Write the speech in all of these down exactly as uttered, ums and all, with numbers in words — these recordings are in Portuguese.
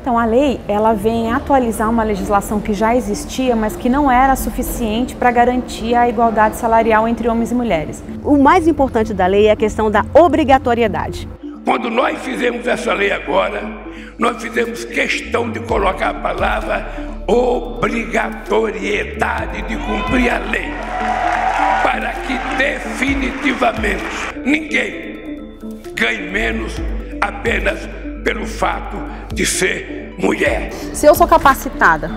Então, a lei, ela vem atualizar uma legislação que já existia, mas que não era suficiente para garantir a igualdade salarial entre homens e mulheres. O mais importante da lei é a questão da obrigatoriedade. Quando nós fizemos essa lei agora, nós fizemos questão de colocar a palavra obrigatoriedade de cumprir a lei, para que definitivamente ninguém ganhe menos apenas pelo fato de ser mulher. Se eu sou capacitada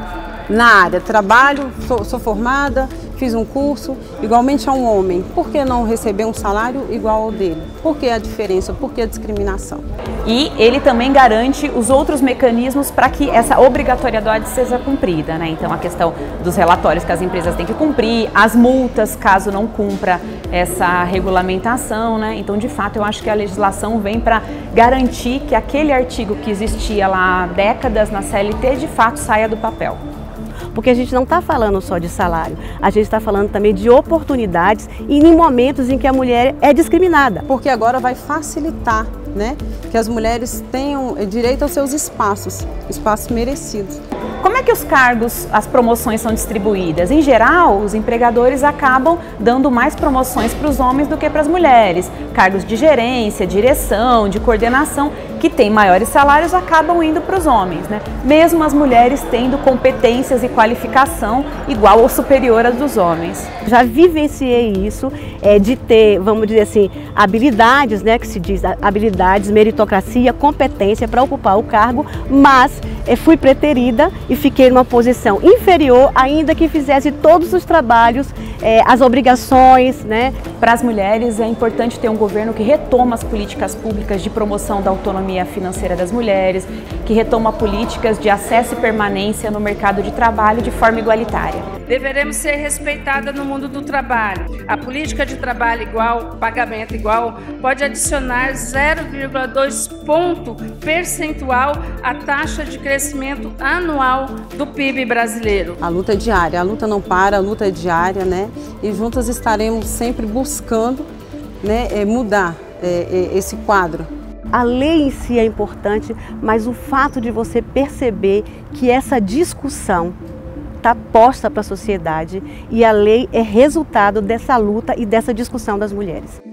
na área, trabalho, sou, sou formada, fiz um curso igualmente a um homem, por que não receber um salário igual ao dele? Por que a diferença? Por que a discriminação? E ele também garante os outros mecanismos para que essa obrigatoriedade seja cumprida, né? Então, a questão dos relatórios que as empresas têm que cumprir, as multas caso não cumpra essa regulamentação, né? Então, de fato, eu acho que a legislação vem para garantir que aquele artigo que existia lá há décadas na C L T, de fato, saia do papel. Porque a gente não está falando só de salário, a gente está falando também de oportunidades e em momentos em que a mulher é discriminada. Porque agora vai facilitar, né, que as mulheres tenham direito aos seus espaços, espaços merecidos. Como é que os cargos, as promoções são distribuídas? Em geral, os empregadores acabam dando mais promoções para os homens do que para as mulheres. Cargos de gerência, direção, de coordenação, que têm maiores salários, acabam indo para os homens, né? Mesmo as mulheres tendo competências e qualificação igual ou superior às dos homens. Já vivenciei isso, é, de ter, vamos dizer assim, habilidades, né, que se diz habilidades, meritocracia, competência para ocupar o cargo, mas é, fui preterida e fiquei numa posição inferior, ainda que fizesse todos os trabalhos, é, as obrigações, né? Para as mulheres é importante ter um governo que retoma as políticas públicas de promoção da autonomia financeira das mulheres, que retoma políticas de acesso e permanência no mercado de trabalho de forma igualitária. Deveremos ser respeitadas no mundo do trabalho. A política de trabalho igual, pagamento igual, pode adicionar zero vírgula dois ponto percentual à taxa de crescimento anual do P I B brasileiro. A luta é diária, a luta não para, a luta é diária, né? E juntas estaremos sempre buscando, né, mudar é, é, esse quadro. A lei em si é importante, mas o fato de você perceber que essa discussão está posta para a sociedade e a lei é resultado dessa luta e dessa discussão das mulheres.